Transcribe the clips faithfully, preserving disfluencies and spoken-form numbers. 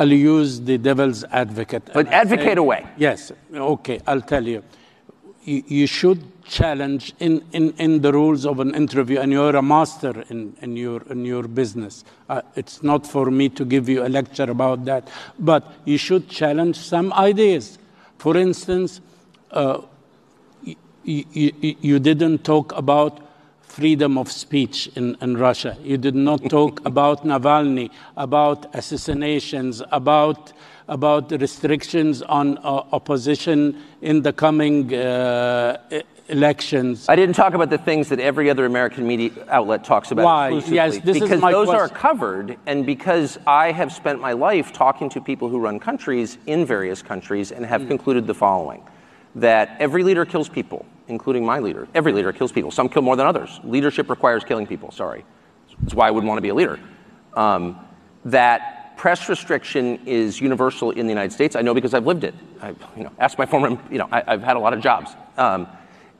I'll use the devil's advocate. But advocate say, away. Yes. Okay, I'll tell you. You, you should challenge in, in, in the rules of an interview, and you're a master in, in, your, in your business. Uh, it's not for me to give you a lecture about that. But you should challenge some ideas. For instance, uh, y y y you didn't talk about freedom of speech in, in Russia. You did not talk about Navalny, about assassinations, about about restrictions on uh, opposition in the coming uh, elections. I didn't talk about the things that every other American media outlet talks about. Why? Yes, this because is my those question. Are covered, and because I have spent my life talking to people who run countries in various countries and have mm. concluded the following, that every leader kills people, including my leader. Every leader kills people. Some kill more than others. Leadership requires killing people, sorry. That's why I wouldn't want to be a leader. Um, that press restriction is universal in the United States. I know because I've lived it. I, you know, ask my former, you know, I, I've had a lot of jobs. Um,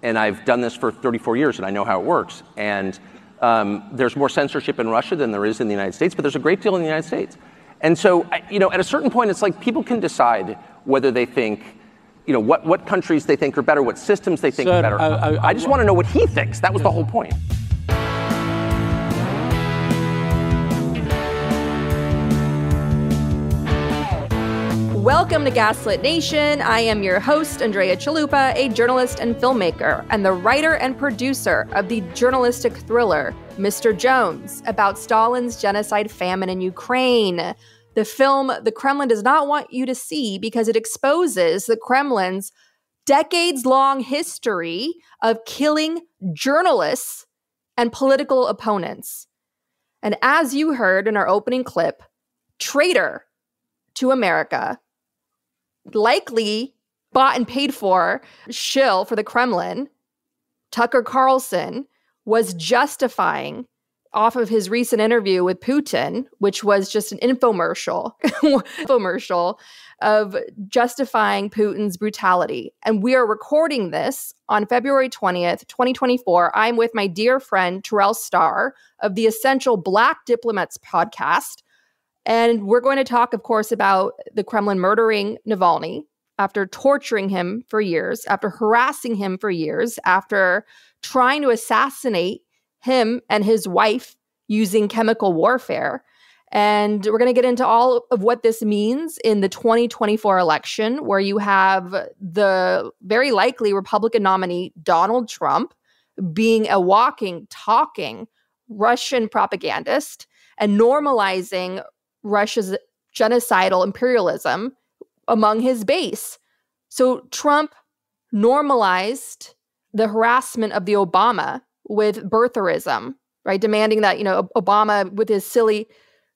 and I've done this for thirty-four years, and I know how it works. And um, there's more censorship in Russia than there is in the United States, but there's a great deal in the United States. And so, I, you know, at a certain point, it's like people can decide whether they think, you know, what, what countries they think are better, what systems they think Sir, are better. I, I, I, I just I, want to know what he thinks. That was yes. the whole point. Welcome to Gaslit Nation. I am your host, Andrea Chalupa, a journalist and filmmaker, and the writer and producer of the journalistic thriller, Mister Jones, about Stalin's genocide famine in Ukraine. The film the Kremlin does not want you to see because it exposes the Kremlin's decades-long history of killing journalists and political opponents. And as you heard in our opening clip, traitor to America, likely bought and paid for shill for the Kremlin, Tucker Carlson was justifying off of his recent interview with Putin, which was just an infomercial, infomercial of justifying Putin's brutality. And we are recording this on February twentieth, twenty twenty-four. I'm with my dear friend, Terrell Starr of the Essential Black Diplomats podcast. And we're going to talk, of course, about the Kremlin murdering Navalny after torturing him for years, after harassing him for years, after trying to assassinate him and his wife using chemical warfare. And we're going to get into all of what this means in the twenty twenty-four election, where you have the very likely Republican nominee Donald Trump being a walking, talking Russian propagandist and normalizing Russia's genocidal imperialism among his base. So Trump normalized the harassment of the Obama with birtherism, right? Demanding that, you know, Obama with his silly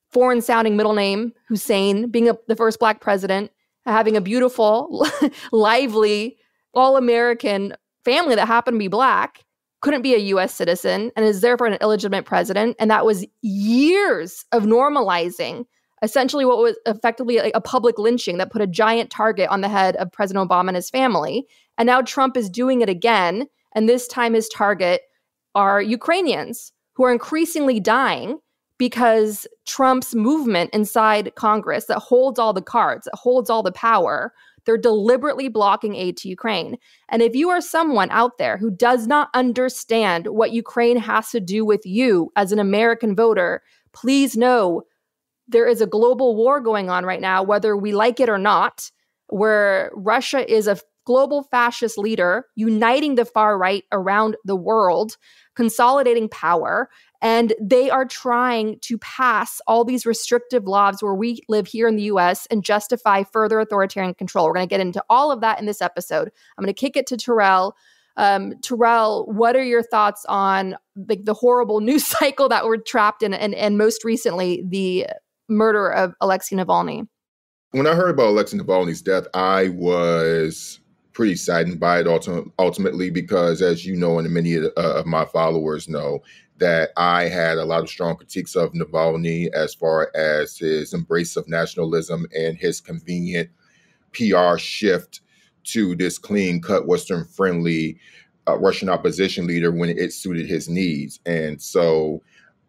foreign sounding middle name, Hussein, being a, the first black president, having a beautiful, lively, all American family that happened to be black, couldn't be a U S citizen and is therefore an illegitimate president. And that was years of normalizing essentially what was effectively a public lynching that put a giant target on the head of President Obama and his family. And now Trump is doing it again. And this time his target are Ukrainians who are increasingly dying because Trump's movement inside Congress that holds all the cards, that holds all the power, they're deliberately blocking aid to Ukraine. And if you are someone out there who does not understand what Ukraine has to do with you as an American voter, please know there is a global war going on right now, whether we like it or not, where Russia is a global fascist leader uniting the far right around the world, consolidating power. And they are trying to pass all these restrictive laws where we live here in the U S and justify further authoritarian control. We're going to get into all of that in this episode. I'm going to kick it to Terrell. Um, Terrell, what are your thoughts on the, the horrible news cycle that we're trapped in, and, and most recently, the murder of Alexei Navalny? When I heard about Alexei Navalny's death, I was pretty saddened by it ulti ultimately because, as you know, and many of, uh, of my followers know, that I had a lot of strong critiques of Navalny as far as his embrace of nationalism and his convenient P R shift to this clean-cut, Western-friendly uh, Russian opposition leader when it suited his needs. And so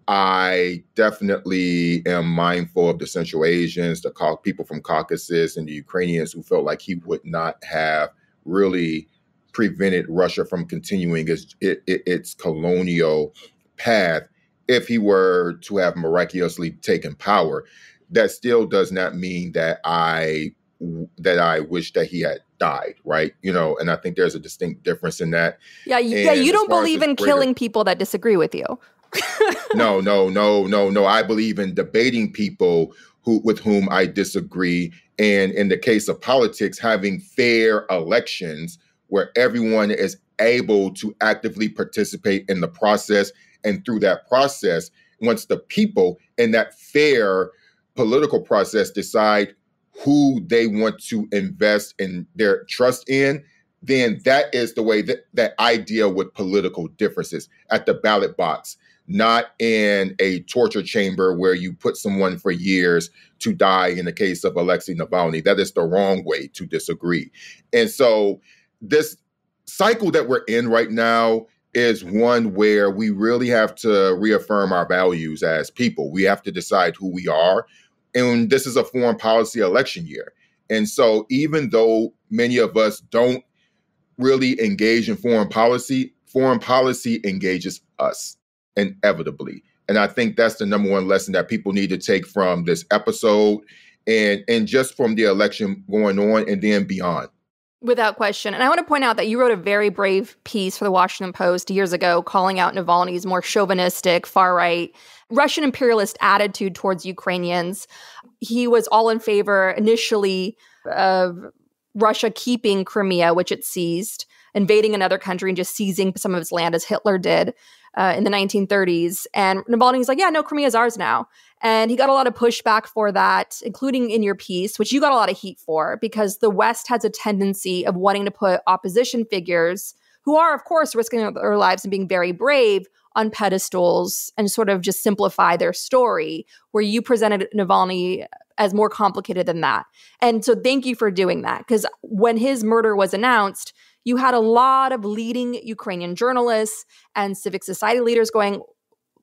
I definitely am mindful of the Central Asians, the people from Caucasus, and the Ukrainians who felt like he would not have really prevented Russia from continuing its, it, its colonial path if he were to have miraculously taken power. That still does not mean that I that I wish that he had died, right? You know, and I think there's a distinct difference in that. Yeah, and yeah, you don't believe in greater, killing people that disagree with you. no, no, no, no, no. I believe in debating people who with whom I disagree, and in the case of politics, having fair elections where everyone is able to actively participate in the process, and through that process, once the people in that fair political process decide who they want to invest in their trust in, then that is the way that, that I deal with political differences at the ballot box, not in a torture chamber where you put someone for years to die in the case of Alexei Navalny. That is the wrong way to disagree. And so this cycle that we're in right now is one where we really have to reaffirm our values as people. We have to decide who we are. And this is a foreign policy election year. And so even though many of us don't really engage in foreign policy, foreign policy engages us inevitably. And I think that's the number one lesson that people need to take from this episode and, and just from the election going on and then beyond. Without question. And I want to point out that you wrote a very brave piece for the Washington Post years ago calling out Navalny's more chauvinistic, far-right, Russian imperialist attitude towards Ukrainians. He was all in favor initially of Russia keeping Crimea, which it seized, invading another country and just seizing some of its land as Hitler did uh, in the nineteen thirties. And Navalny's like, yeah, no, Crimea's ours now. And he got a lot of pushback for that, including in your piece, which you got a lot of heat for, because the West has a tendency of wanting to put opposition figures, who are, of course, risking their lives and being very brave, on pedestals and sort of just simplify their story, where you presented Navalny as more complicated than that. And so thank you for doing that, because when his murder was announced, you had a lot of leading Ukrainian journalists and civic society leaders going,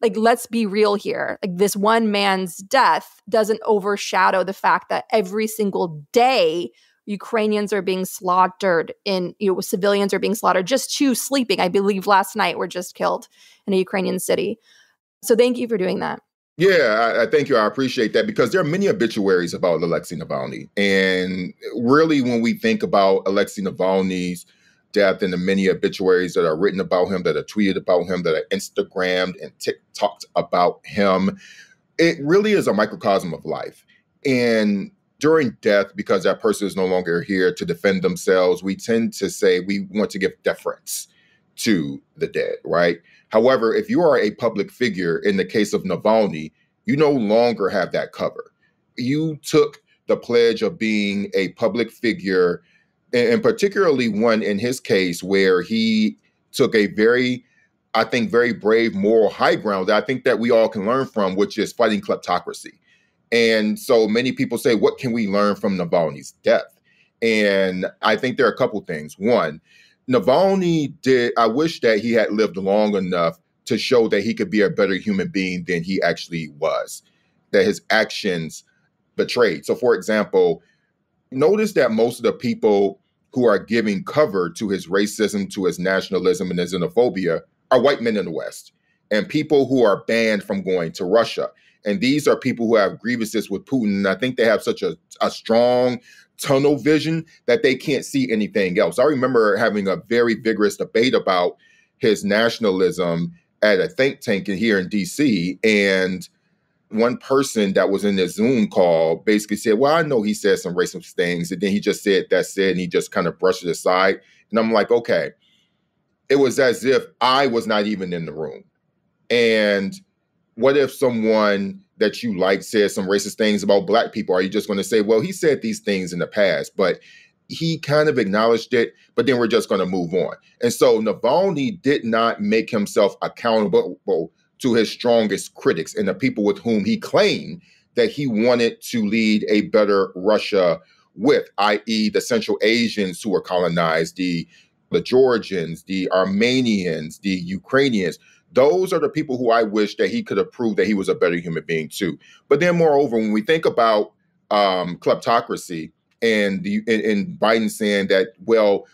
like, let's be real here. Like, this one man's death doesn't overshadow the fact that every single day Ukrainians are being slaughtered, in, you know, civilians are being slaughtered just to sleeping. I believe last night were just killed in a Ukrainian city. So thank you for doing that. Yeah, I, I thank you. I appreciate that, because there are many obituaries about Alexei Navalny. And really, when we think about Alexei Navalny's death and the many obituaries that are written about him, that are tweeted about him, that are Instagrammed and TikToked about him, it really is a microcosm of life. And during death, because that person is no longer here to defend themselves, we tend to say we want to give deference to the dead, right? However, if you are a public figure, in the case of Navalny, you no longer have that cover. You took the pledge of being a public figure, and particularly one in his case where he took a very, I think, very brave moral high ground that I think that we all can learn from, which is fighting kleptocracy. And so many people say, what can we learn from Navalny's death? And I think there are a couple things. One, Navalny did, I wish that he had lived long enough to show that he could be a better human being than he actually was, that his actions betrayed. So for example, notice that most of the people who are giving cover to his racism, to his nationalism, and his xenophobia are white men in the West, and people who are banned from going to Russia. And these are people who have grievances with Putin. And I think they have such a, a strong tunnel vision that they can't see anything else. I remember having a very vigorous debate about his nationalism at a think tank here in D C. And one person that was in the Zoom call basically said, well, I know he said some racist things. And then he just said, that's it. And he just kind of brushed it aside. And I'm like, okay, it was as if I was not even in the room. And what if someone that you like said some racist things about Black people? Are you just going to say, well, he said these things in the past, but he kind of acknowledged it, but then we're just going to move on? And so Navalny did not make himself accountable to his strongest critics and the people with whom he claimed that he wanted to lead a better Russia with, that is the Central Asians who were colonized, the, the Georgians, the Armenians, the Ukrainians. Those are the people who I wish that he could have proved that he was a better human being to. But then moreover, when we think about um, kleptocracy and, the, and, and Biden saying that, well,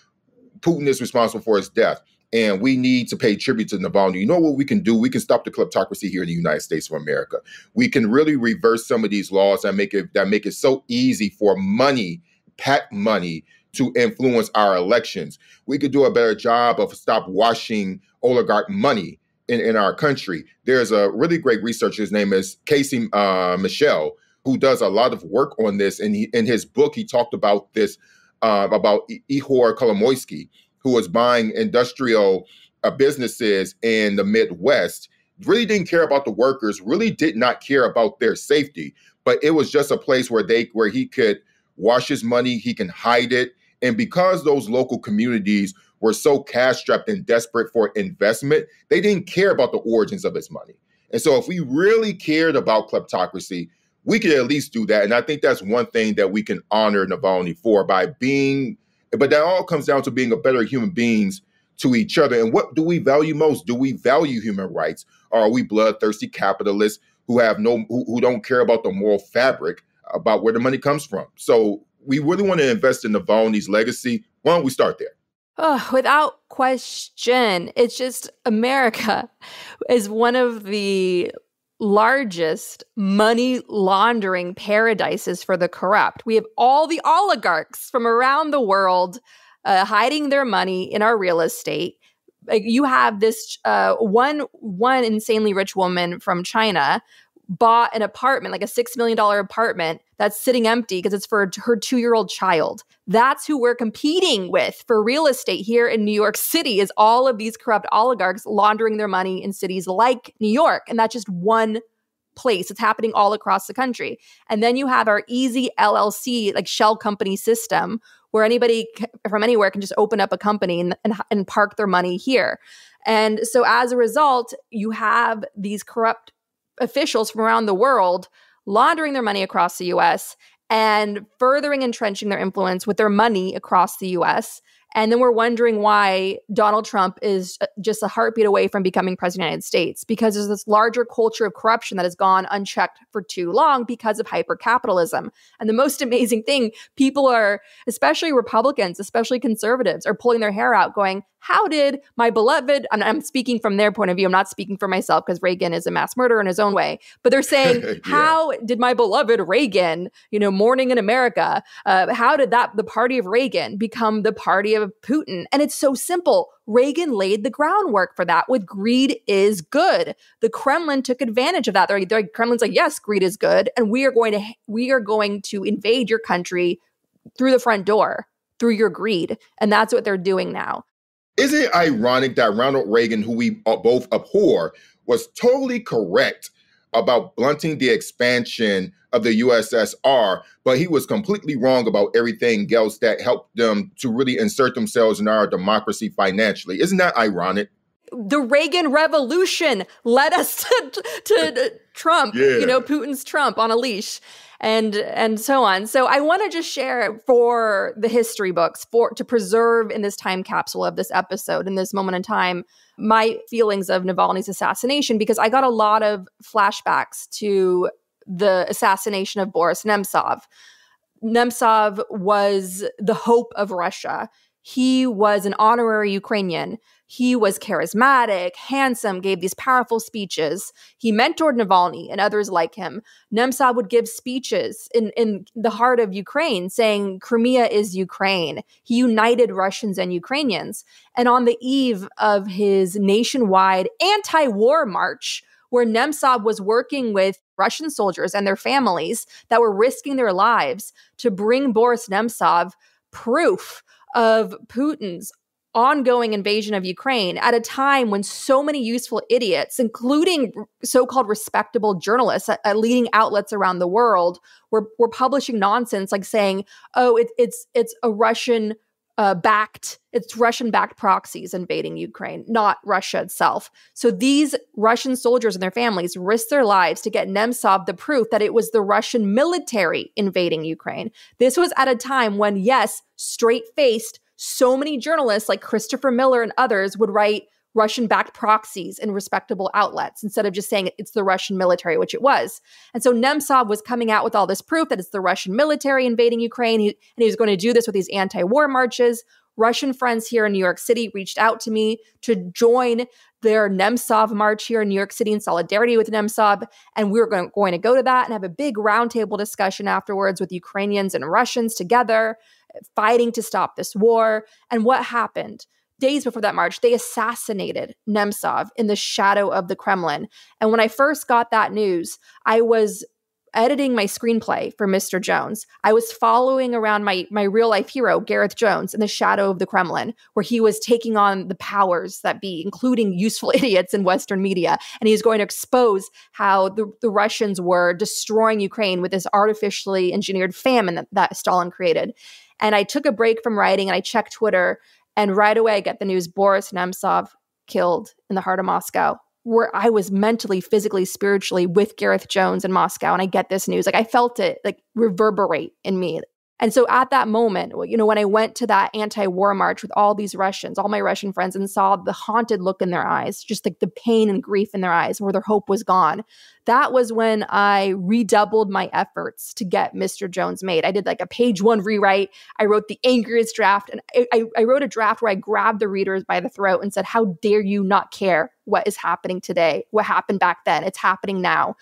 Putin is responsible for his death and we need to pay tribute to Navalny, you know what we can do? We can stop the kleptocracy here in the United States of America. We can really reverse some of these laws that make it, that make it so easy for money, PAC money, to influence our elections. We could do a better job of stop washing oligarch money in, in our country. There's a really great researcher, his name is Casey uh, Michel, who does a lot of work on this. And he, in his book, he talked about this, uh, about Ihor Kolomoisky, who was buying industrial uh, businesses in the Midwest, really didn't care about the workers, really did not care about their safety. But it was just a place where they where he could wash his money, he can hide it. And because those local communities were so cash-strapped and desperate for investment, they didn't care about the origins of his money. And so if we really cared about kleptocracy, we could at least do that. And I think that's one thing that we can honor Navalny for by being, but that all comes down to being a better human beings to each other. And what do we value most? Do we value human rights? Or are we bloodthirsty capitalists who have no, who, who don't care about the moral fabric about where the money comes from? So we really want to invest in Navalny's legacy. Why don't we start there? Oh, without question. It's just America is one of the largest money laundering paradises for the corrupt. We have all the oligarchs from around the world uh, hiding their money in our real estate. You have this uh, one, one insanely rich woman from China bought an apartment, like a six million dollar apartment that's sitting empty because it's for her two-year-old child. That's who we're competing with for real estate here in New York City, is all of these corrupt oligarchs laundering their money in cities like New York. And that's just one place. It's happening all across the country. And then you have our easy L L C, like shell company system, where anybody from anywhere can just open up a company and, and, and park their money here. And so as a result, you have these corrupt officials from around the world laundering their money across the U S and furthering entrenching their influence with their money across the U S. And then we're wondering why Donald Trump is just a heartbeat away from becoming president of the United States, because there's this larger culture of corruption that has gone unchecked for too long because of hypercapitalism. And the most amazing thing, people are, especially Republicans, especially conservatives, are pulling their hair out going, how did my beloved, I'm, I'm speaking from their point of view, I'm not speaking for myself because Reagan is a mass murderer in his own way, but they're saying, yeah. How did my beloved Reagan, you know, morning in America, uh, how did that, the party of Reagan become the party of Putin? And it's so simple. Reagan laid the groundwork for that with greed is good. The Kremlin took advantage of that. They're, they're, Kremlin's like, yes, greed is good. And we are going to, we are going to invade your country through the front door, through your greed. And that's what they're doing now. Isn't it ironic that Ronald Reagan, who we both abhor, was totally correct about blunting the expansion of the U S S R, but he was completely wrong about everything else that helped them to really insert themselves in our democracy financially? Isn't that ironic? The Reagan Revolution led us to, to Trump, yeah. You know, Putin's Trump on a leash. And and so on. So I want to just share for the history books, for to preserve in this time capsule of this episode, in this moment in time, my feelings of Navalny's assassination, because I got a lot of flashbacks to the assassination of Boris Nemtsov. Nemtsov was the hope of Russia. He was an honorary Ukrainian. He was charismatic, handsome, gave these powerful speeches. He mentored Navalny and others like him. Nemtsov would give speeches in, in the heart of Ukraine saying Crimea is Ukraine. He united Russians and Ukrainians. And on the eve of his nationwide anti-war march, where Nemtsov was working with Russian soldiers and their families that were risking their lives to bring Boris Nemtsov proof of Putin's ongoing invasion of Ukraine at a time when so many useful idiots, including so-called respectable journalists at, at leading outlets around the world, were, were publishing nonsense like saying, oh, it, it's it's a Russian uh, backed, it's Russian-backed proxies invading Ukraine, not Russia itself. So these Russian soldiers and their families risked their lives to get Nemtsov the proof that it was the Russian military invading Ukraine. This was at a time when, yes, straight-faced, so many journalists like Christopher Miller and others would write Russian-backed proxies in respectable outlets instead of just saying it's the Russian military, which it was. And so Nemtsov was coming out with all this proof that it's the Russian military invading Ukraine, he, and he was going to do this with these anti-war marches. Russian friends here in New York City reached out to me to join their Nemtsov march here in New York City in solidarity with Nemtsov. And we were going, going to go to that and have a big roundtable discussion afterwards with Ukrainians and Russians together, fighting to stop this war. And what happened? Days before that march, they assassinated Nemtsov in the shadow of the Kremlin. And when I first got that news, I was editing my screenplay for Mister Jones. I was following around my, my real-life hero, Gareth Jones, in the shadow of the Kremlin, where he was taking on the powers that be, including useful idiots in Western media. And he was going to expose how the, the Russians were destroying Ukraine with this artificially engineered famine that, that Stalin created. And I took a break from writing, and I checked Twitter, and right away I get the news, Boris Nemtsov killed in the heart of Moscow. Where I was mentally, physically, spiritually with Gareth Jones in Moscow. And I get this news, like I felt it like reverberate in me. And so at that moment, you know, when I went to that anti-war march with all these Russians, all my Russian friends, and saw the haunted look in their eyes, just like the pain and grief in their eyes where their hope was gone. That was when I redoubled my efforts to get Mister Jones made. I did like a page one rewrite. I wrote the angriest draft. And I, I, I wrote a draft where I grabbed the readers by the throat and said, how dare you not care what is happening today? What happened back then? It's happening now.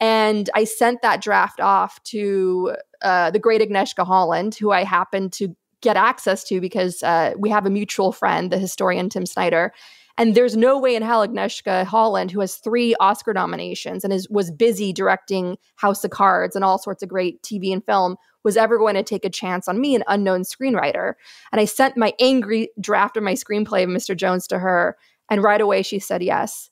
And I sent that draft off to uh, the great Agnieszka Holland, who I happened to get access to because uh, we have a mutual friend, the historian Tim Snyder. And there's no way in hell Agnieszka Holland, who has three Oscar nominations and is was busy directing House of Cards and all sorts of great T V and film, was ever going to take a chance on me, an unknown screenwriter. And I sent my angry draft of my screenplay of Mister Jones to her. And right away, she said yes.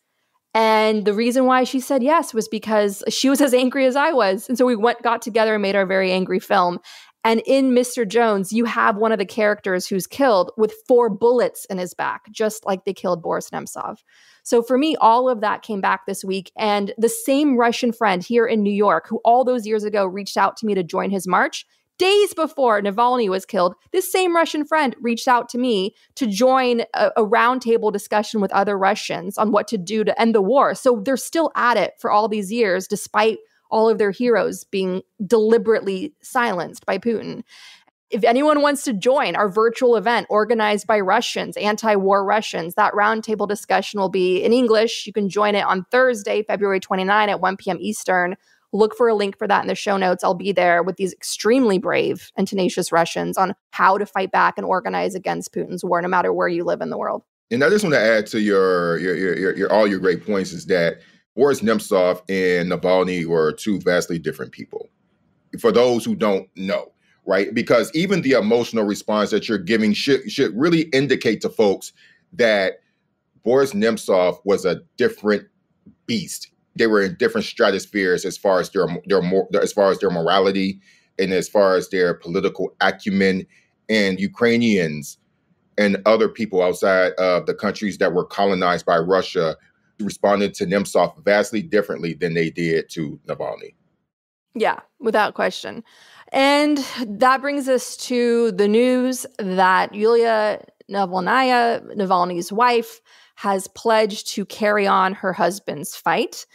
And the reason why she said yes was because she was as angry as I was. And so we went, got together and made our very angry film. And in Mister Jones, you have one of the characters who's killed with four bullets in his back, just like they killed Boris Nemtsov. So for me, all of that came back this week. And the same Russian friend here in New York, who all those years ago reached out to me to join his march, days before Navalny was killed, this same Russian friend reached out to me to join a, a roundtable discussion with other Russians on what to do to end the war. So they're still at it for all these years, despite all of their heroes being deliberately silenced by Putin. If anyone wants to join our virtual event organized by Russians, anti-war Russians, that roundtable discussion will be in English. You can join it on Thursday, February twenty-ninth at one p m Eastern. Look for a link for that in the show notes. I'll be there with these extremely brave and tenacious Russians on how to fight back and organize against Putin's war, no matter where you live in the world. And I just want to add to your, your, your, your all your great points is that Boris Nemtsov and Navalny were two vastly different people. For those who don't know, right? Because even the emotional response that you're giving should, should really indicate to folks that Boris Nemtsov was a different beast. They were in different stratospheres as far as their their as far as their morality and as far as their political acumen. And Ukrainians and other people outside of the countries that were colonized by Russia responded to Nemtsov vastly differently than they did to Navalny. Yeah, without question. And that brings us to the news that Yulia Navalnaya, Navalny's wife, has pledged to carry on her husband's fight.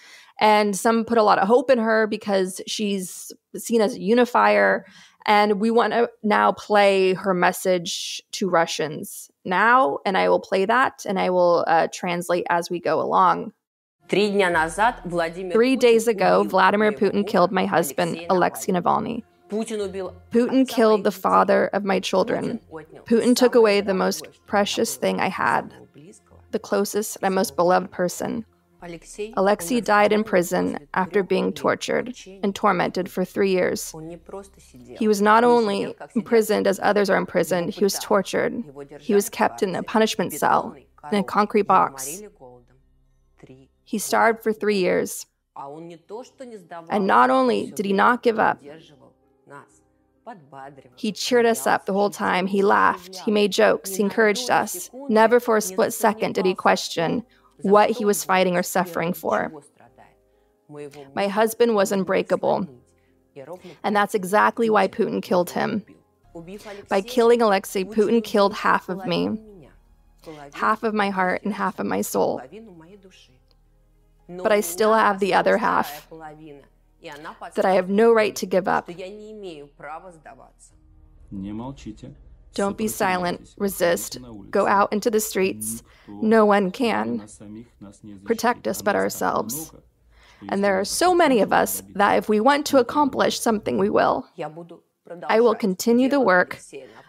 And some put a lot of hope in her because she's seen as a unifier. And we want to now play her message to Russians now. And I will play that and I will uh, translate as we go along. Three days ago, Vladimir Putin killed my husband, Alexei Navalny. Putin killed the father of my children. Putin took away the most precious thing I had, the closest and most beloved person. Alexei died in prison after being tortured and tormented for three years. He was not only imprisoned as others are imprisoned, he was tortured. He was kept in a punishment cell, in a concrete box. He starved for three years. And not only did he not give up, he cheered us up the whole time. He laughed. He made jokes. He encouraged us. Never for a split second did he question what he was fighting or suffering for. My husband was unbreakable. And that's exactly why Putin killed him. By killing Alexei, Putin killed half of me. half of my heart and half of my soul. But I still have the other half that I have no right to give up. Don't be silent, resist, go out into the streets. No one can protect us but ourselves. And there are so many of us that if we want to accomplish something, we will. I will continue the work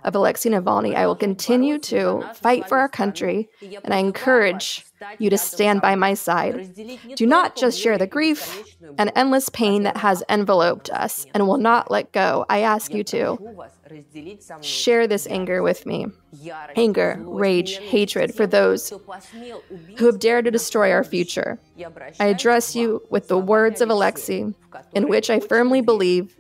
of Alexei Navalny. I will continue to fight for our country, and I encourage you to stand by my side. Do not just share the grief and endless pain that has enveloped us and will not let go. I ask you to share this anger with me. Anger, rage, hatred for those who have dared to destroy our future. I address you with the words of Alexei, in which I firmly believe.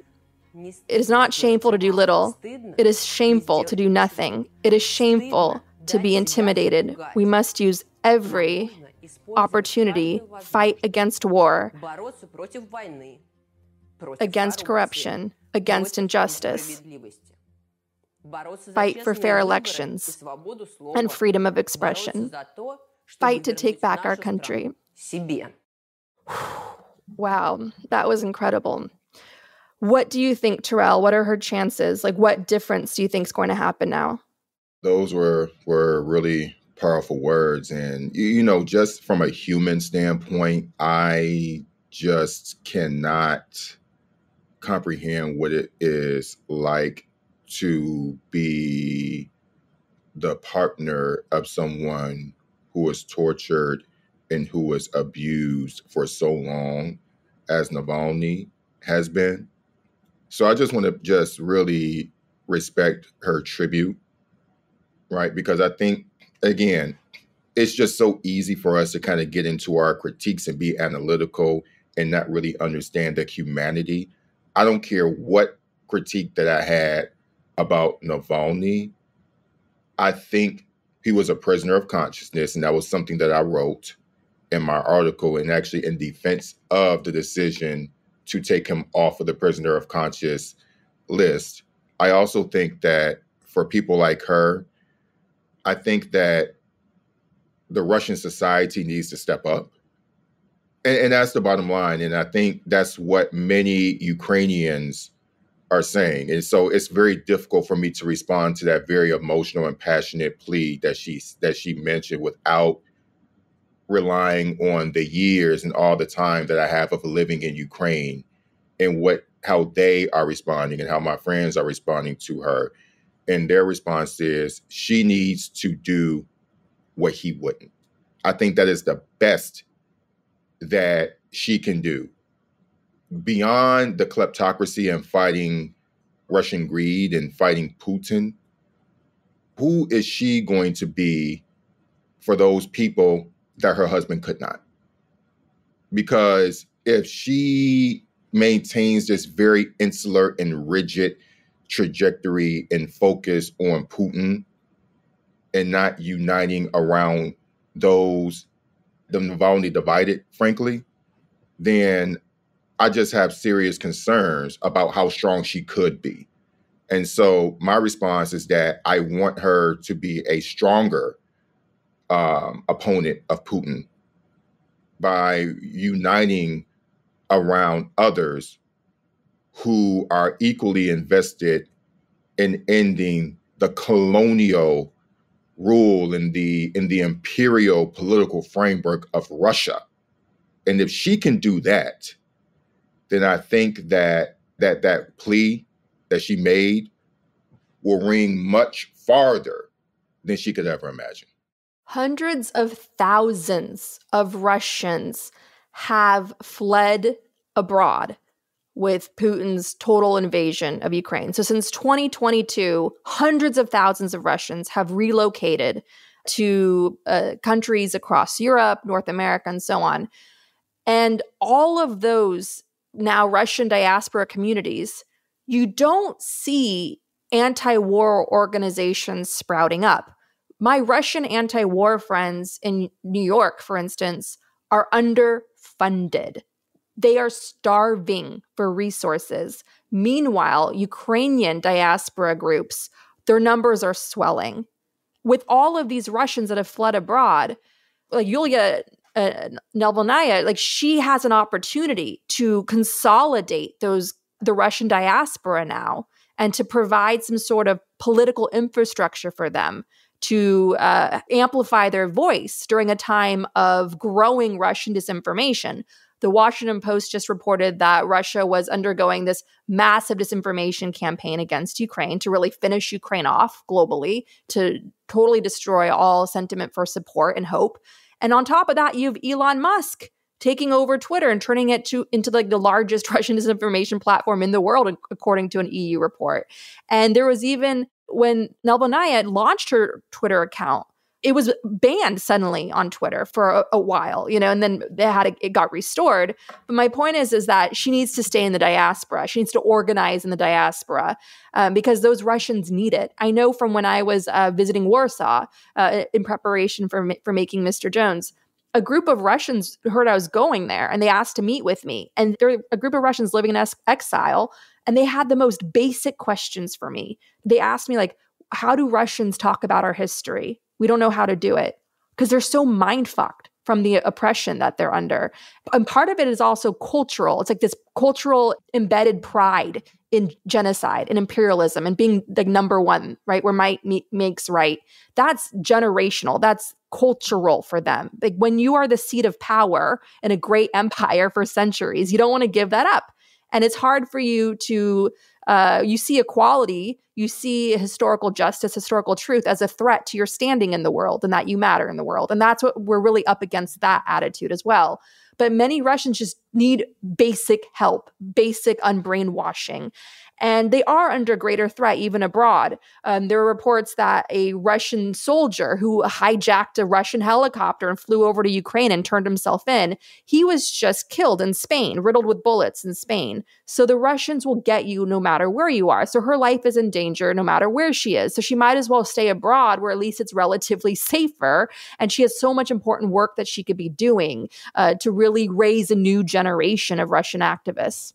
It is not shameful to do little. It is shameful to do nothing. It is shameful to be intimidated. We must use every opportunity, fight against war, against corruption, against injustice, fight for fair elections and freedom of expression, fight to take back our country. Wow, that was incredible. What do you think, Terrell? What are her chances? Like, what difference do you think is going to happen now? Those were, were really powerful words. And, you, you know, just from a human standpoint, I just cannot comprehend what it is like to be the partner of someone who was tortured and who was abused for so long as Navalny has been. So I just want to just really respect her tribute, right? Because I think, again, it's just so easy for us to kind of get into our critiques and be analytical and not really understand the humanity. I don't care what critique that I had about Navalny. I think he was a prisoner of consciousness, and that was something that I wrote in my article, and actually in defense of the decision to take him off of the prisoner of conscience list. I also think that for people like her, I think that the Russian society needs to step up. And, and that's the bottom line. And I think that's what many Ukrainians are saying. And so it's very difficult for me to respond to that very emotional and passionate plea that she, that she mentioned without relying on the years and all the time that I have of living in Ukraine and what, how they are responding and how my friends are responding to her. And their response is she needs to do what he wouldn't. I think that is the best that she can do. Beyond the kleptocracy and fighting Russian greed and fighting Putin, who is she going to be for those people that her husband could not? Because if she maintains this very insular and rigid trajectory and focus on Putin and not uniting around those, the Navalny divided, frankly, then I just have serious concerns about how strong she could be. And so my response is that I want her to be a stronger Um, opponent of Putin by uniting around others who are equally invested in ending the colonial rule in the in the imperial political framework of Russia. And if she can do that, then I think that that that plea that she made will ring much farther than she could ever imagine. Hundreds of thousands of Russians have fled abroad with Putin's total invasion of Ukraine. So since twenty twenty-two, hundreds of thousands of Russians have relocated to uh, countries across Europe, North America, and so on. And all of those now Russian diaspora communities, you don't see anti-war organizations sprouting up. My Russian anti-war friends in New York, for instance, are underfunded. They are starving for resources. Meanwhile, Ukrainian diaspora groups, their numbers are swelling. with all of these Russians that have fled abroad, like Yulia uh, Navalnaya, like she has an opportunity to consolidate those the Russian diaspora now and to provide some sort of political infrastructure for them to uh, amplify their voice during a time of growing Russian disinformation. The Washington Post just reported that Russia was undergoing this massive disinformation campaign against Ukraine to really finish Ukraine off globally, to totally destroy all sentiment for support and hope. And on top of that, you have Elon Musk taking over Twitter and turning it to, into like the largest Russian disinformation platform in the world, according to an E U report. And there was even, when Navalnaya launched her Twitter account, it was banned suddenly on Twitter for a, a while, you know, and then they had a, it got restored. But my point is, is that she needs to stay in the diaspora. She needs to organize in the diaspora um, because those Russians need it. I know from when I was uh, visiting Warsaw uh, in preparation for, for making Mister Jones, a group of Russians heard I was going there and they asked to meet with me. And they're a group of Russians living in ex exile. And they had the most basic questions for me. They asked me like, how do Russians talk about our history? We don't know how to do it because they're so mind-fucked from the oppression that they're under. And part of it is also cultural. It's like this cultural embedded pride in genocide and imperialism and being like number one, right? Where might me makes right. That's generational. That's cultural for them. Like when you are the seat of power in a great empire for centuries, you don't want to give that up. And it's hard for you to, uh, you see equality, you see historical justice, historical truth as a threat to your standing in the world and that you matter in the world. And that's what we're really up against, that attitude as well. But many Russians just need basic help, basic unbrainwashing. And they are under greater threat even abroad. Um, there are reports that a Russian soldier who hijacked a Russian helicopter and flew over to Ukraine and turned himself in, he was just killed in Spain, riddled with bullets in Spain. So the Russians will get you no matter where you are. So her life is in danger no matter where she is. So she might as well stay abroad where at least it's relatively safer. And she has so much important work that she could be doing uh, to really raise a new generation of Russian activists.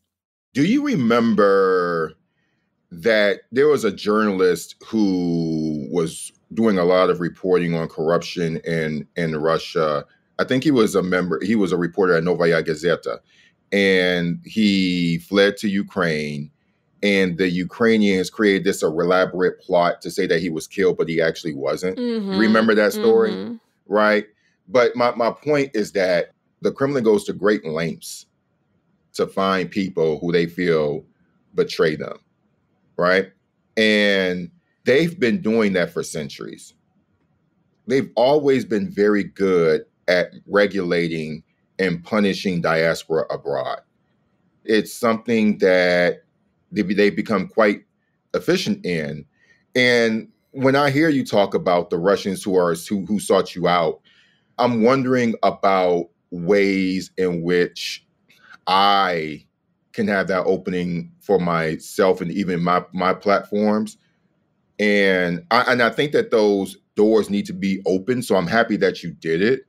Do you remember that there was a journalist who was doing a lot of reporting on corruption in, in Russia? I think he was a member, he was a reporter at Novaya Gazeta, and he fled to Ukraine, and the Ukrainians created this elaborate plot to say that he was killed, but he actually wasn't. Mm-hmm. Remember that story, mm-hmm. right? But my, my point is that the Kremlin goes to great lengths to find people who they feel betray them, right? And they've been doing that for centuries. They've always been very good at regulating and punishing diaspora abroad. It's something that they've become quite efficient in. And when I hear you talk about the Russians who are who, who sought you out, I'm wondering about ways in which I can have that opening for myself and even my my platforms. And I, and I think that those doors need to be open. So I'm happy that you did it.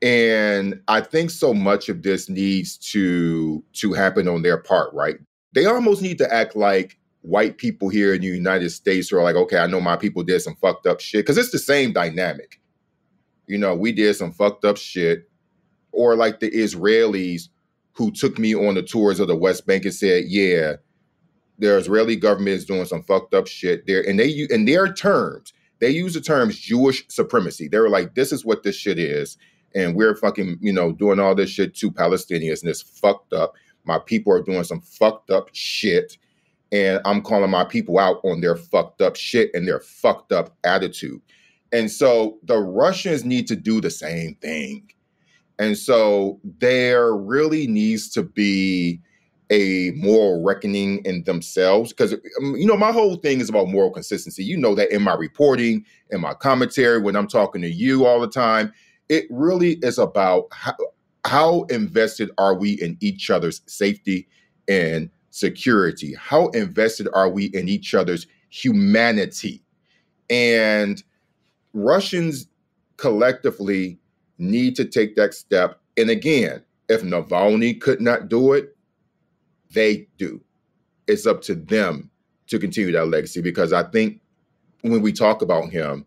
And I think so much of this needs to, to happen on their part, right? They almost need to act like white people here in the United States who are like, okay, I know my people did some fucked up shit. Because it's the same dynamic. You know, we did some fucked up shit. Or like the Israelis who took me on the tours of the West Bank and said, yeah, the Israeli government is doing some fucked up shit there. And they, in their terms, they use the terms Jewish supremacy. They were like, this is what this shit is. And we're fucking, you know, doing all this shit to Palestinians and it's fucked up. My people are doing some fucked up shit. And I'm calling my people out on their fucked up shit and their fucked up attitude. And so the Russians need to do the same thing. And so there really needs to be a moral reckoning in themselves, because, you know, my whole thing is about moral consistency. You know that in my reporting, in my commentary, when I'm talking to you all the time, it really is about how, how invested are we in each other's safety and security? How invested are we in each other's humanity? And Russians collectively need to take that step. And again, if Navalny could not do it, they do. It's up to them to continue that legacy, because I think when we talk about him,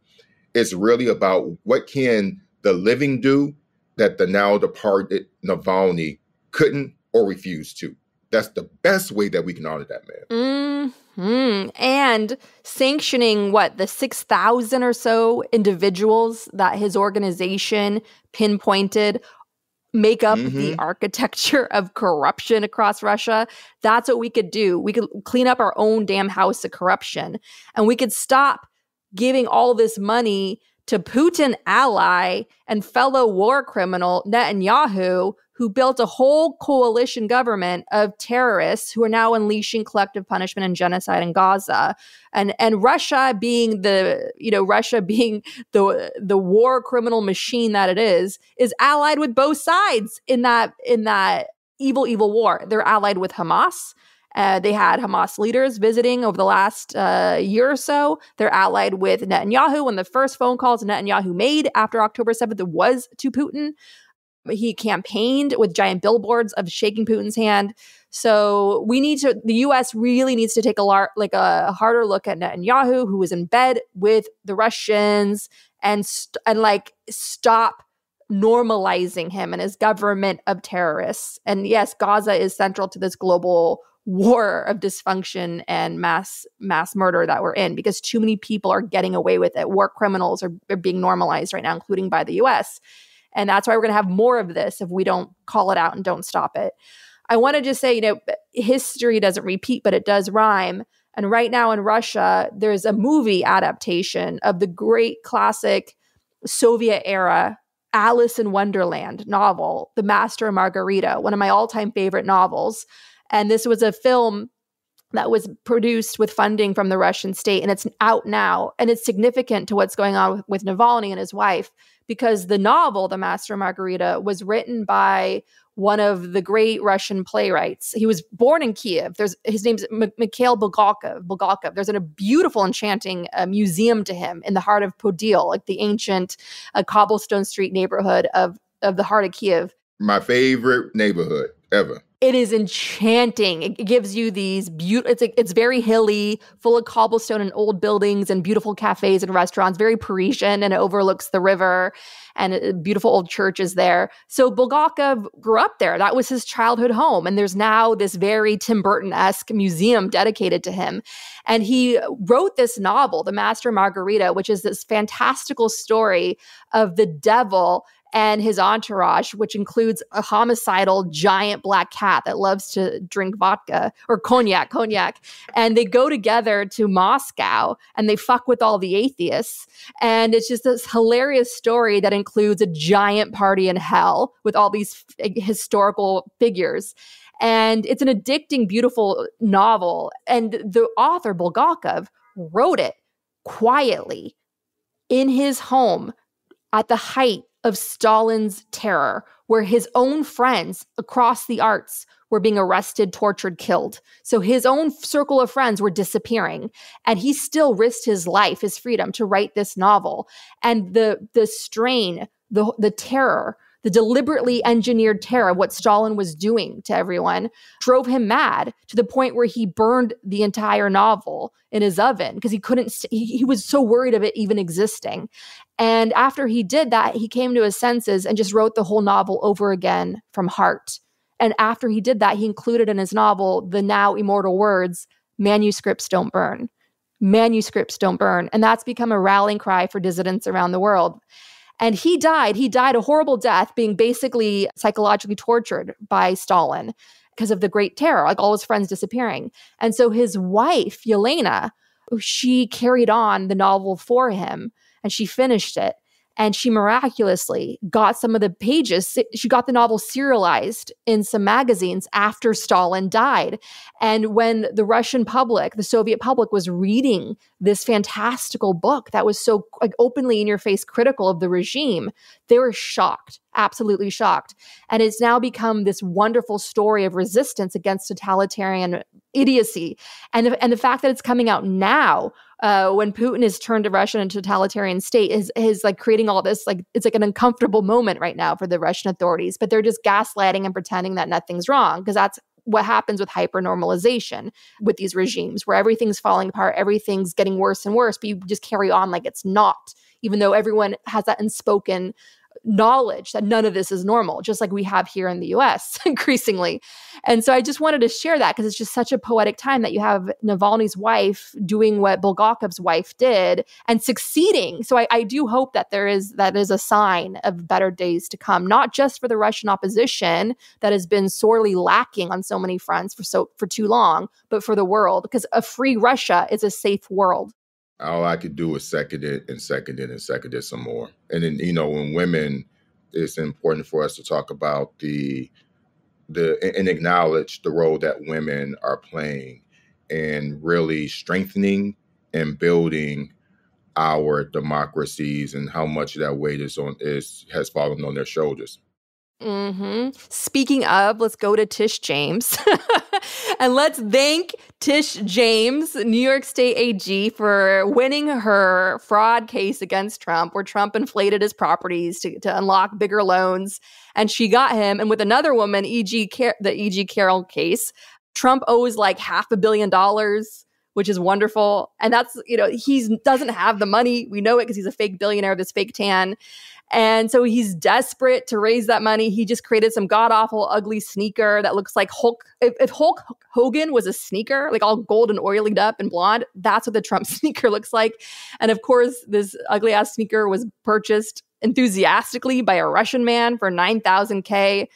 It's really about what can the living do that the now departed Navalny couldn't or refused to. That's the best way that we can honor that man. Mm-hmm. And sanctioning, what, the six thousand or so individuals that his organization pinpointed make up mm-hmm. the architecture of corruption across Russia. That's what we could do. We could clean up our own damn house of corruption. And we could stop giving all this money to Putin ally and fellow war criminal Netanyahu, who built a whole coalition government of terrorists who are now unleashing collective punishment and genocide in Gaza. And and Russia being the, you know, Russia being the the war criminal machine that it is, is allied with both sides in that in that evil, evil war. They're allied with Hamas. Uh, they had Hamas leaders visiting over the last uh, year or so. They're allied with Netanyahu. One of the first phone calls Netanyahu made after October seventh was to Putin. He campaigned with giant billboards of shaking Putin's hand. So we need to, the U S really needs to take a lar- like a harder look at Netanyahu, who is in bed with the Russians, and st- and like stop normalizing him and his government of terrorists. And yes, Gaza is central to this global war of dysfunction and mass mass murder that we're in, because too many people are getting away with it. War criminals are, are being normalized right now, including by the U S. And that's why we're going to have more of this if we don't call it out and don't stop it. I want to just say, you know, history doesn't repeat, but it does rhyme. And right now in Russia, there's a movie adaptation of the great classic Soviet era Alice in Wonderland novel, The Master and Margarita, one of my all-time favorite novels. And this was a film that was produced with funding from the Russian state, and it's out now. And it's significant to what's going on with, with Navalny and his wife, because the novel, The Master and Margarita, was written by one of the great Russian playwrights. He was born in Kiev. There's, his name's M- Mikhail Bulgakov. Bulgakov. There's an, a beautiful, enchanting uh, museum to him in the heart of Podil, like the ancient uh, cobblestone street neighborhood of, of the heart of Kiev. My favorite neighborhood ever. It is enchanting. It gives you these beautiful, it's, it's very hilly, full of cobblestone and old buildings and beautiful cafes and restaurants, very Parisian, and it overlooks the river, and it, beautiful old churches there. So Bulgakov grew up there. That was his childhood home. And there's now this very Tim Burton-esque museum dedicated to him. And he wrote this novel, The Master and Margarita, which is this fantastical story of the devil and his entourage, which includes a homicidal giant black cat that loves to drink vodka or cognac, cognac. And they go together to Moscow and they fuck with all the atheists. And it's just this hilarious story that includes a giant party in hell with all these f- historical figures. And it's an addicting, beautiful novel. And the author, Bulgakov, wrote it quietly in his home at the height of Stalin's terror, where his own friends across the arts were being arrested, tortured, killed. So his own circle of friends were disappearing, and he still risked his life, his freedom, to write this novel. And the the strain, the the terror, the deliberately engineered terror of what Stalin was doing to everyone drove him mad, to the point where he burned the entire novel in his oven because he couldn't, st- he, he was so worried of it even existing. And after he did that, he came to his senses and just wrote the whole novel over again from heart. And after he did that, he included in his novel the now immortal words, manuscripts don't burn, manuscripts don't burn. And that's become a rallying cry for dissidents around the world. And he died. He died a horrible death, being basically psychologically tortured by Stalin because of the Great Terror, like all his friends disappearing. And so his wife, Yelena, she carried on the novel for him, and she finished it. And she miraculously got some of the pages. She got the novel serialized in some magazines after Stalin died. And when the Russian public, the Soviet public, was reading this fantastical book that was so like, openly in your face critical of the regime, they were shocked, absolutely shocked. And it's now become this wonderful story of resistance against totalitarian idiocy. And the, and the fact that it's coming out now, Uh, when Putin has turned to Russia and totalitarian state, is is like creating all this, like it's like an uncomfortable moment right now for the Russian authorities, but they're just gaslighting and pretending that nothing's wrong, because that's what happens with hyper-normalization with these regimes, where everything's falling apart, everything's getting worse and worse, but you just carry on like it's not. even though everyone has that unspoken knowledge that none of this is normal, just like we have here in the U S increasingly. And so I just wanted to share that because it's just such a poetic time that you have Navalny's wife doing what Bulgakov's wife did and succeeding. So I, I do hope that there is that is a sign of better days to come, not just for the Russian opposition that has been sorely lacking on so many fronts for so for too long, but for the world, because a free Russia is a safe world. All I could do is second it and second it and second it some more. And then, you know, when women, it's important for us to talk about the, the and acknowledge the role that women are playing in really strengthening and building our democracies and how much that weight is on is has fallen on their shoulders. Mm-hmm. Speaking of, let's go to Tish James. And let's thank Tish James, New York State A G, for winning her fraud case against Trump, where Trump inflated his properties to, to unlock bigger loans. And she got him. And with another woman, E G Car- the E G Carroll case, Trump owes like half a billion dollars, which is wonderful. And that's, you know, he doesn't have the money. We know it because he's a fake billionaire, this fake tan. And so he's desperate to raise that money. He just created some god-awful, ugly sneaker that looks like Hulk. If, if Hulk Hogan was a sneaker, like all gold and oilied up and blonde, that's what the Trump sneaker looks like. And of course, this ugly-ass sneaker was purchased enthusiastically by a Russian man for nine thousand K,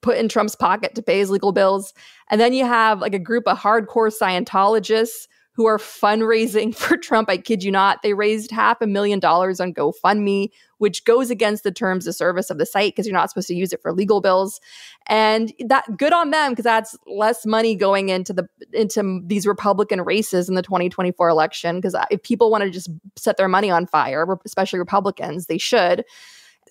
put in Trump's pocket to pay his legal bills. And then you have like a group of hardcore Scientologists who are fundraising for Trump. I kid you not. They raised half a million dollars on GoFundMe, which goes against the terms of service of the site because you're not supposed to use it for legal bills. And that good on them because that's less money going into the into these Republican races in the twenty twenty-four election, because if people want to just set their money on fire, especially Republicans, they should.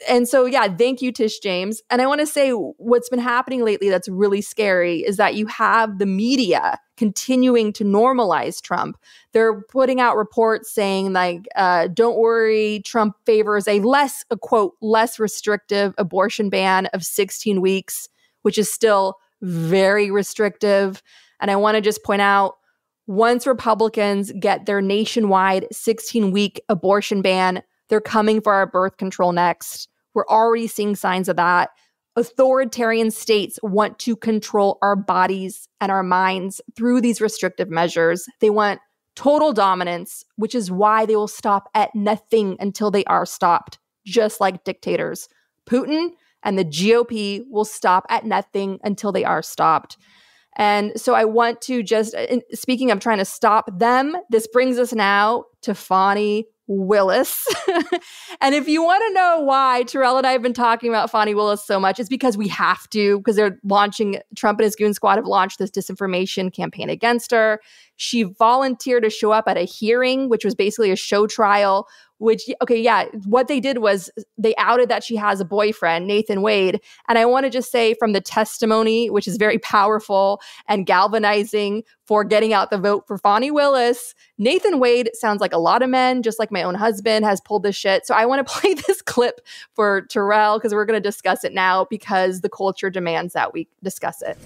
And so, yeah, thank you, Tish James. And I want to say what's been happening lately that's really scary is that you have the media continuing to normalize Trump. They're putting out reports saying, like, uh, don't worry, Trump favors a less, a quote, less restrictive abortion ban of sixteen weeks, which is still very restrictive. And I want to just point out, once Republicans get their nationwide sixteen week abortion ban, they're coming for our birth control next. We're already seeing signs of that. Authoritarian states want to control our bodies and our minds through these restrictive measures. They want total dominance, which is why they will stop at nothing until they are stopped, just like dictators. Putin and the G O P will stop at nothing until they are stopped. And so I want to just, speaking of trying to stop them, this brings us now to Fani Willis. And if you want to know why Terrell and I have been talking about Fani Willis so much, it's because we have to, because they're launching, Trump and his goon squad have launched this disinformation campaign against her. She volunteered to show up at a hearing, which was basically a show trial, which, okay, yeah, what they did was they outed that she has a boyfriend, Nathan Wade. And I want to just say from the testimony, which is very powerful and galvanizing for getting out the vote for Fani Willis, Nathan Wade sounds like a lot of men, just like my own husband has pulled this shit. So I want to play this clip for Terrell because we're going to discuss it now because the culture demands that we discuss it.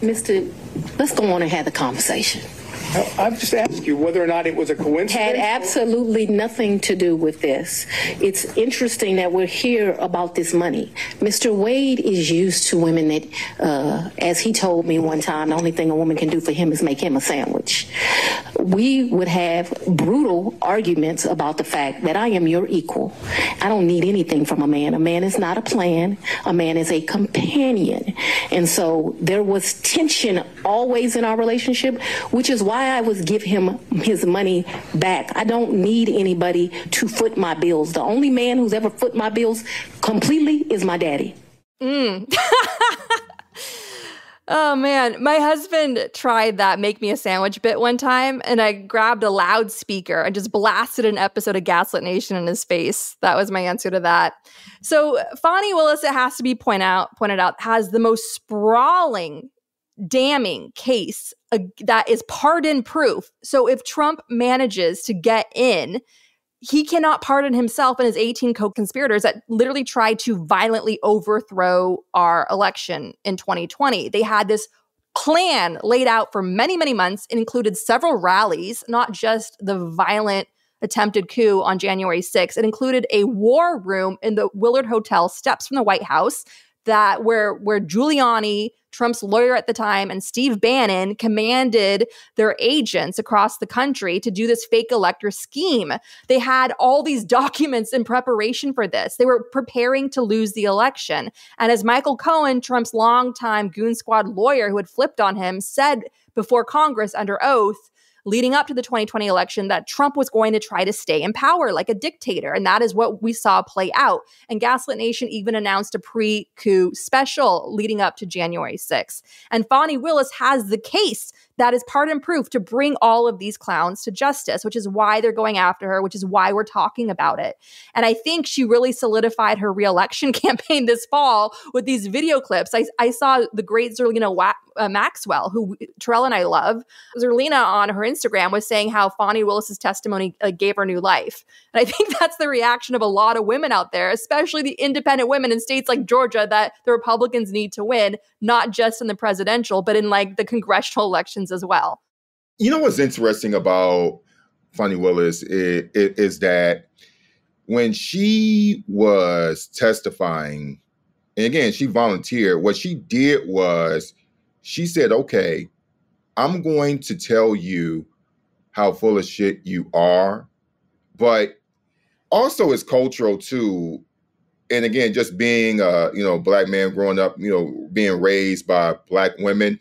Mister, let's go on and have the conversation. I'm just asking you whether or not it was a coincidence. Had absolutely nothing to do with this. It's interesting that we're here about this money. Mister Wade is used to women that, uh, as he told me one time, the only thing a woman can do for him is make him a sandwich. We would have brutal arguments about the fact that I am your equal. I don't need anything from a man. A man is not a plan. A man is a companion. And so there was tension always in our relationship, which is why I was give him his money back. I don't need anybody to foot my bills. The only man who's ever foot my bills completely is my daddy. Mm. Oh, man. My husband tried that make me a sandwich bit one time, and I grabbed a loudspeaker and just blasted an episode of Gaslit Nation in his face. That was my answer to that. So Fani Willis, it has to be point out, pointed out, has the most sprawling, damning case uh, that is pardon proof. So if Trump manages to get in, he cannot pardon himself and his eighteen co-conspirators that literally tried to violently overthrow our election in twenty twenty. They had this plan laid out for many, many months. It included several rallies, not just the violent attempted coup on January sixth. It included a war room in the Willard Hotel, steps from the White House, that where where Giuliani, Trump's lawyer at the time, and Steve Bannon commanded their agents across the country to do this fake elector scheme. They had all these documents in preparation for this. They were preparing to lose the election. And as Michael Cohen, Trump's longtime goon squad lawyer who had flipped on him, said before Congress under oath leading up to the twenty twenty election, that Trump was going to try to stay in power like a dictator. And that is what we saw play out. And Gaslit Nation even announced a pre-coup special leading up to January sixth. And Fani Willis has the case that is pardon proof to bring all of these clowns to justice, which is why they're going after her, which is why we're talking about it. And I think she really solidified her re-election campaign this fall with these video clips. I, I saw the great Zerlina Wa- uh, Maxwell, who Terrell and I love. Zerlina on her Instagram was saying how Fani Willis's testimony uh, gave her new life. And I think that's the reaction of a lot of women out there, especially the independent women in states like Georgia that the Republicans need to win, not just in the presidential, but in like the congressional elections as well. You know what's interesting about Fani Willis is, is that when she was testifying, and again, she volunteered, what she did was she said, okay, I'm going to tell you how full of shit you are. But also it's cultural too. And again, just being a you know, black man growing up, you know, being raised by black women,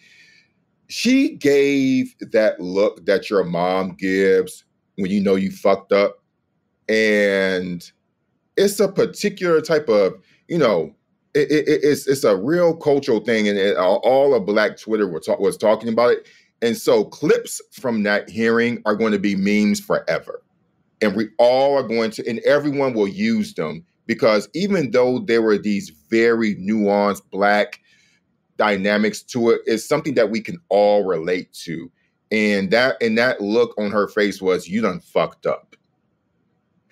she gave that look that your mom gives when you know you fucked up. And it's a particular type of, you know, it, it, it's it's a real cultural thing. And it, all of Black Twitter were ta- was talking about it. And so clips from that hearing are going to be memes forever. And we all are going to, and everyone will use them, because even though there were these very nuanced Black dynamics to it, is something that we can all relate to. And that and that look on her face was, you done fucked up.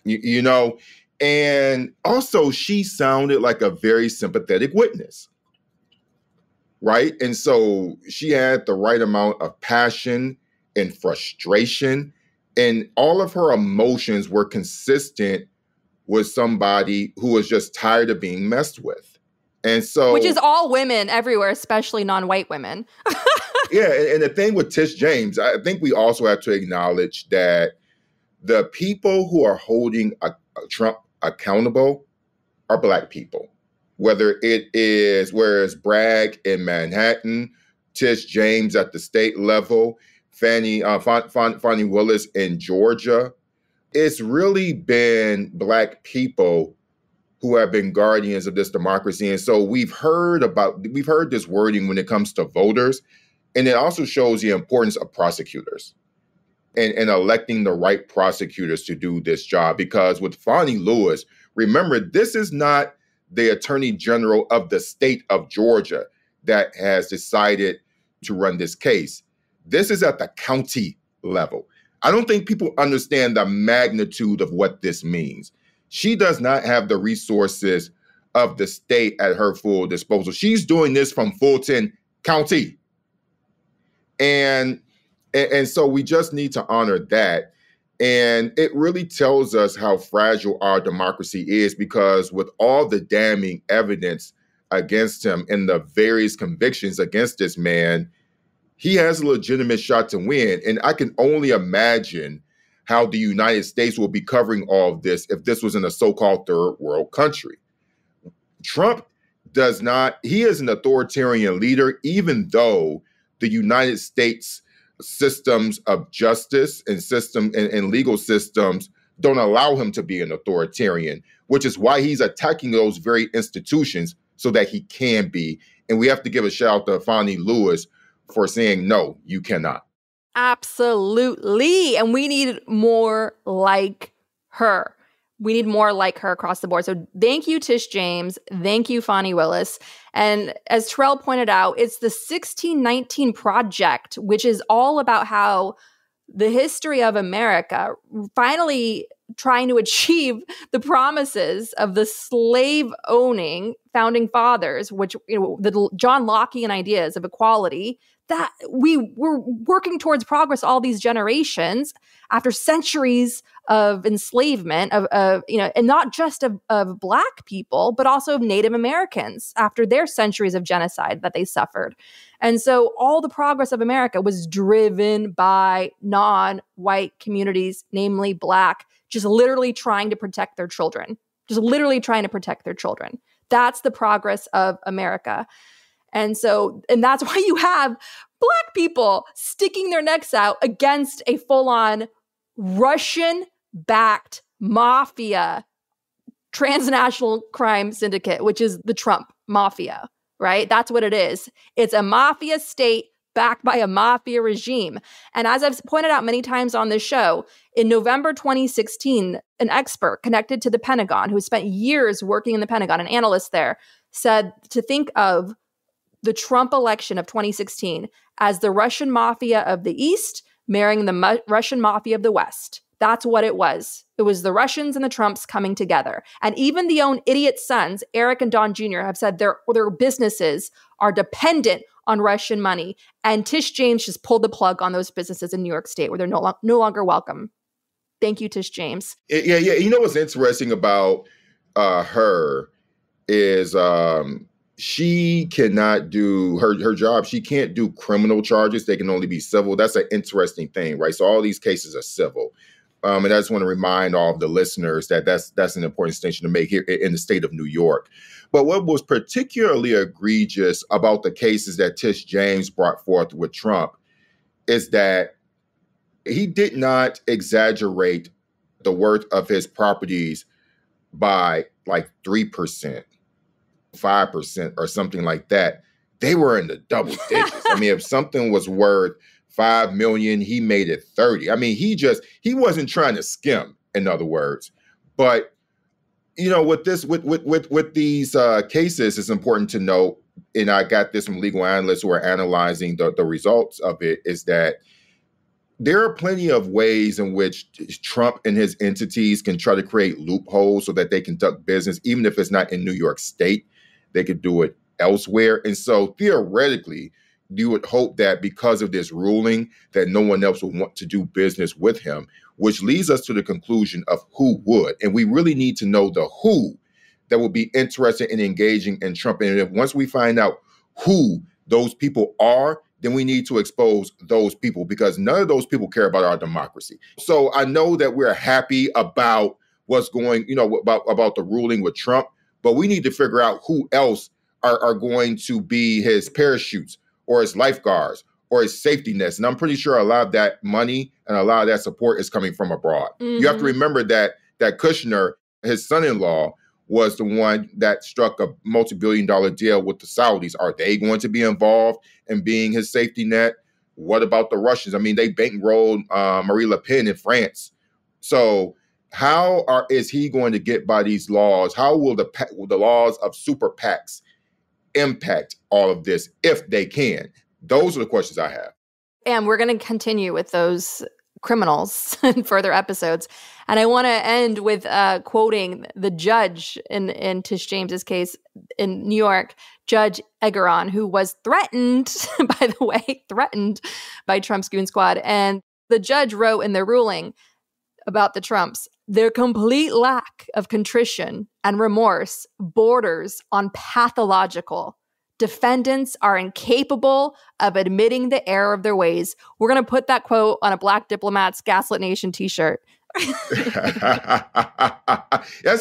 You, you know? And also she sounded like a very sympathetic witness, right? And so she had the right amount of passion and frustration, and all of her emotions were consistent with somebody who was just tired of being messed with. And so, which is all women everywhere, especially non-white women. Yeah, and, and the thing with Tish James, I think we also have to acknowledge that the people who are holding a, a Trump accountable are Black people. Whether it is, whereas Bragg in Manhattan, Tish James at the state level, Fannie, uh, Fon, Fon, Fani Willis in Georgia, it's really been Black people who have been guardians of this democracy. And so we've heard about, we've heard this wording when it comes to voters. And it also shows the importance of prosecutors and, and electing the right prosecutors to do this job. Because with Fani Willis, remember, this is not the attorney general of the state of Georgia that has decided to run this case. This is at the county level. I don't think people understand the magnitude of what this means. She does not have the resources of the state at her full disposal. She's doing this from Fulton County. And, and so we just need to honor that. And it really tells us how fragile our democracy is, because with all the damning evidence against him and the various convictions against this man, he has a legitimate shot to win. And I can only imagine how the United States will be covering all of this if this was in a so-called third world country. Trump does not, he is an authoritarian leader, even though the United States systems of justice and system and, and legal systems don't allow him to be an authoritarian, which is why he's attacking those very institutions so that he can be. And we have to give a shout out to Fani Willis for saying, no, you cannot. Absolutely. And we need more like her. We need more like her across the board. So thank you, Tish James. Thank you, Fani Willis. And as Terrell pointed out, it's the sixteen nineteen Project, which is all about how the history of America finally trying to achieve the promises of the slave-owning founding fathers, which, you know, the John Lockean ideas of equality, that we were working towards progress all these generations after centuries of enslavement of, of you know, and not just of, of Black people, but also of Native Americans after their centuries of genocide that they suffered. And so all the progress of America was driven by non-white communities, namely Black, just literally trying to protect their children, just literally trying to protect their children. That's the progress of America. And so, and that's why you have Black people sticking their necks out against a full-on Russian-backed mafia transnational crime syndicate, which is the Trump mafia, right? That's what it is. It's a mafia state backed by a mafia regime. And as I've pointed out many times on this show, in November twenty sixteen, an expert connected to the Pentagon who spent years working in the Pentagon, an analyst there, said to think of the Trump election of twenty sixteen as the Russian mafia of the East marrying the mu Russian mafia of the West. That's what it was. It was the Russians and the Trumps coming together. And even the own idiot sons, Eric and Don Junior, have said their, their businesses are dependent on Russian money. And Tish James just pulled the plug on those businesses in New York State where they're no, lo no longer welcome. Thank you, Tish James. Yeah, yeah. You know what's interesting about uh, her is... Um, She cannot do her, her job. She can't do criminal charges. They can only be civil. That's an interesting thing, right? So all these cases are civil. Um, and I just want to remind all of the listeners that that's, that's an important distinction to make here in the state of New York. But what was particularly egregious about the cases that Tish James brought forth with Trump is that he did not exaggerate the worth of his properties by like three percent. five percent or something like that. They were in the double digits. I mean, if something was worth five million, he made it thirty. I mean, he just, he wasn't trying to skim, in other words. But, you know, with this, with, with, with, with these uh, cases, it's important to note, and I got this from legal analysts who are analyzing the, the results of it, is that there are plenty of ways in which Trump and his entities can try to create loopholes so that they conduct business, even if it's not in New York State. They could do it elsewhere. And so theoretically, you would hope that because of this ruling that no one else would want to do business with him, which leads us to the conclusion of who would. And we really need to know the who that would be interested in engaging in Trump. And if once we find out who those people are, then we need to expose those people, because none of those people care about our democracy. So I know that we're happy about what's going, you know, about, about the ruling with Trump. But we need to figure out who else are, are going to be his parachutes or his lifeguards or his safety nets. And I'm pretty sure a lot of that money and a lot of that support is coming from abroad. Mm-hmm. You have to remember that that Kushner, his son-in-law, was the one that struck a multi-billion dollar deal with the Saudis. Are they going to be involved in being his safety net? What about the Russians? I mean, they bankrolled uh, Marie Le Pen in France. So... How are, is he going to get by these laws? How will the, will the laws of super PACs impact all of this, if they can? Those are the questions I have. And we're going to continue with those criminals in further episodes. And I want to end with uh, quoting the judge in, in Tish James's case in New York, Judge Egeron, who was threatened, by the way, threatened by Trump's goon squad. And the judge wrote in their ruling about the Trumps, their complete lack of contrition and remorse borders on pathological. Defendants are incapable of admitting the error of their ways. We're going to put that quote on a Black Diplomats Gaslit Nation t-shirt. That's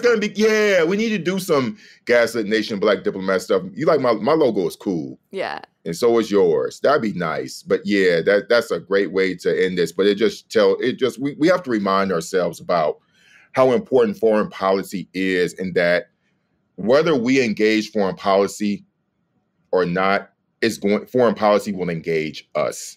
going to be, yeah, we need to do some Gaslit Nation Black Diplomat stuff. You like my, my logo is cool. Yeah. And so is yours. That'd be nice. But yeah, that that's a great way to end this. But it just tell it just we, we have to remind ourselves about how important foreign policy is, and that whether we engage foreign policy or not, it's going foreign policy will engage us.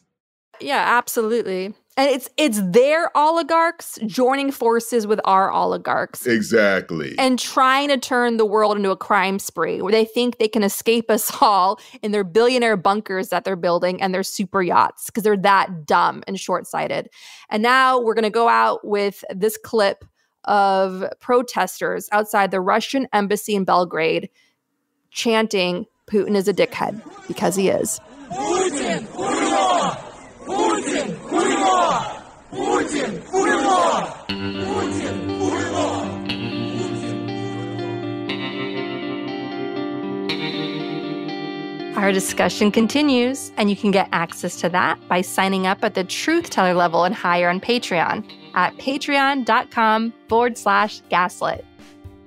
Yeah, absolutely. And it's it's their oligarchs joining forces with our oligarchs. Exactly. And trying to turn the world into a crime spree where they think they can escape us all in their billionaire bunkers that they're building and their super yachts, because they're that dumb and short-sighted. And now we're going to go out with this clip of protesters outside the Russian embassy in Belgrade chanting, Putin is a dickhead, because he is. Putin! Putin! Putin! Putin! Putin! Putin! Our discussion continues, and you can get access to that by signing up at the Truth Teller level and higher on Patreon at patreon.com forward slash gaslit.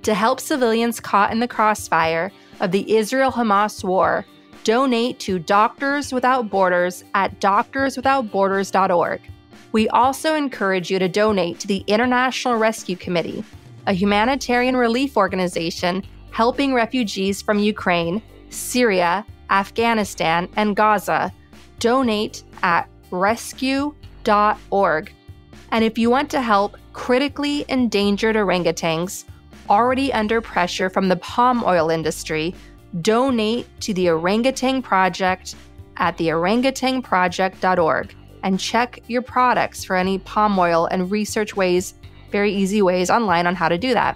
To help civilians caught in the crossfire of the Israel-Hamas war, donate to Doctors Without Borders at doctors without borders dot org. We also encourage you to donate to the International Rescue Committee, a humanitarian relief organization helping refugees from Ukraine, Syria, Afghanistan, and Gaza. Donate at rescue dot org. And if you want to help critically endangered orangutans already under pressure from the palm oil industry, donate to the Orangutan Project at the orangutan project dot org and check your products for any palm oil and research ways, very easy ways online on how to do that.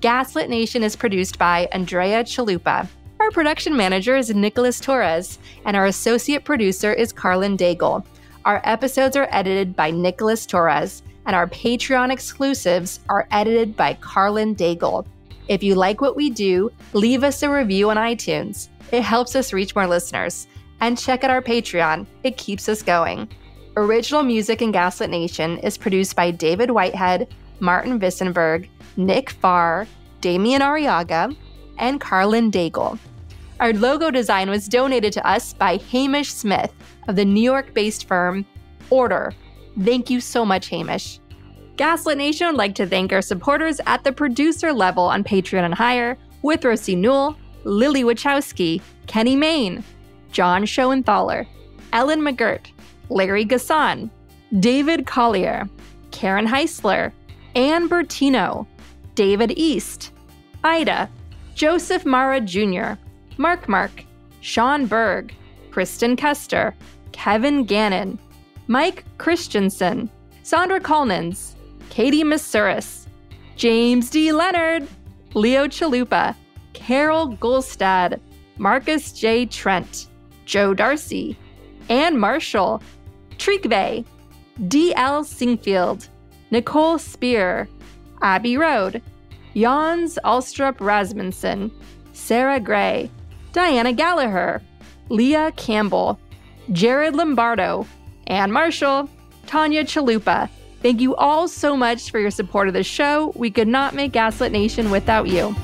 Gaslit Nation is produced by Andrea Chalupa. Our production manager is Nicholas Torres, and our associate producer is Carlin Daigle. Our episodes are edited by Nicholas Torres, and our Patreon exclusives are edited by Carlin Daigle. If you like what we do, leave us a review on iTunes. It helps us reach more listeners. And check out our Patreon. It keeps us going. Original music in Gaslit Nation is produced by David Whitehead, Martin Vissenberg, Nick Farr, Damian Arriaga, and Carlin Daigle. Our logo design was donated to us by Hamish Smith of the New York-based firm Order. Thank you so much, Hamish. Gaslit Nation would like to thank our supporters at the producer level on Patreon and higher, with Rosie Newell, Lily Wachowski, Kenny Mayne, John Schoenthaler, Ellen McGirt, Larry Gasson, David Collier, Karen Heisler, Ann Bertino, David East, Ida, Joseph Mara Junior, Mark Mark, Sean Berg, Kristen Kester, Kevin Gannon, Mike Christensen, Sandra Colnins, Katie Masuris, James D. Leonard, Leo Chalupa, Carol Golstad, Marcus J. Trent, Joe Darcy, Ann Marshall, Trigve, D L. Singfield, Nicole Spear, Abby Road, Jans Alstrup Rasmussen, Sarah Gray, Diana Gallagher, Leah Campbell, Jared Lombardo, Ann Marshall, Tanya Chalupa. Thank you all so much for your support of the show. We could not make Gaslit Nation without you.